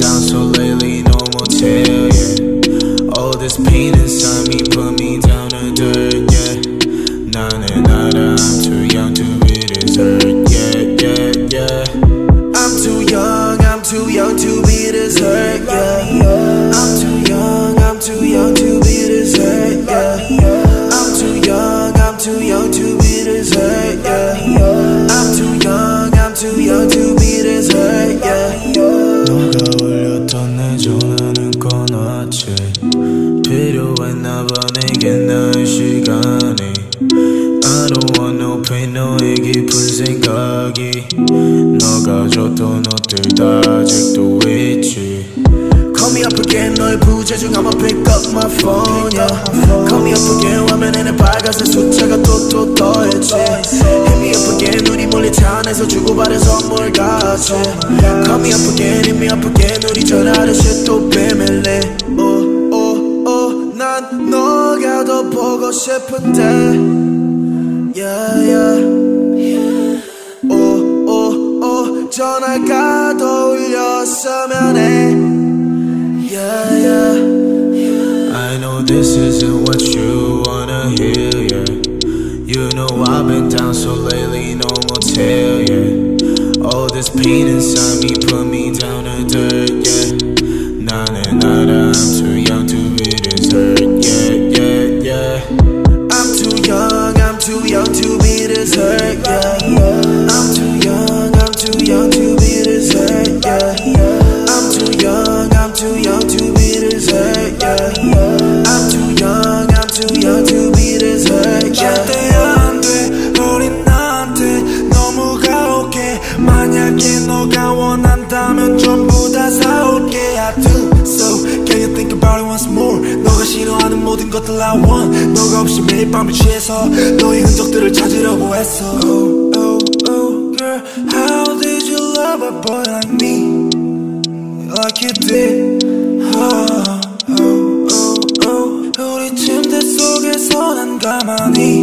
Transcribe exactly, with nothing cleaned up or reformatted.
down so lately, no more tell, yeah. All this pain inside me put me down to dirt, yeah. Nah, nah, nah, nah, I'm too young to be deserved, yeah, yeah, yeah. I'm too young, I'm too young to be deserved, yeah. I'm too young, I'm too young to be deserved, yeah. I'm too young, I'm too young to be deserved, yeah. I'm too young, I'm too young to be deserved, yeah. I don't want no pain, 너에게 풀 생각이 너가 줬던 옷들 다 아직도 있지. Call me up again, 너의 부재중 I'ma pick up my phone, yeah. Call me up again, 화면에는 빨간색 숫자가 또또 더했지. Hit me up again, 우리 몰래 차 안에서 주고받은 선물같이. Call me up again, hit me up again, 우리 전화를 shit 또 빼밀래. 난 너가 더 보고 싶은데, yeah, yeah. Oh, oh, oh, 전화가 더 울렸으면 해, yeah, yeah. I know this isn't what you wanna hear, yeah. You know I've been down so lately, no more tell, yeah. All this pain inside me put me down to dirt, yeah. Nah, nah, nah, nah, I'm too young to be deserved, yeah, yeah, yeah. I'm too young, I'm too young to be deserved, yeah. I'm too young, I'm too young to be deserved, yeah. I'm too young, I'm too young to be deserved, yeah. I'm too young, I'm too young to be deserved, yeah. 만약에 너가 원한다면 전부 다 사올게. I do, so can you think about it once more? 너가 싫어하는 모든 것들 I want. 너가 없이 매일 밤을 취해서 너의 흔적들을 찾으려고 했어. Oh, oh, oh, girl, how did you love a boy like me? Like you did. Oh, oh, oh, oh. 우리 침대 속에서 난 가만히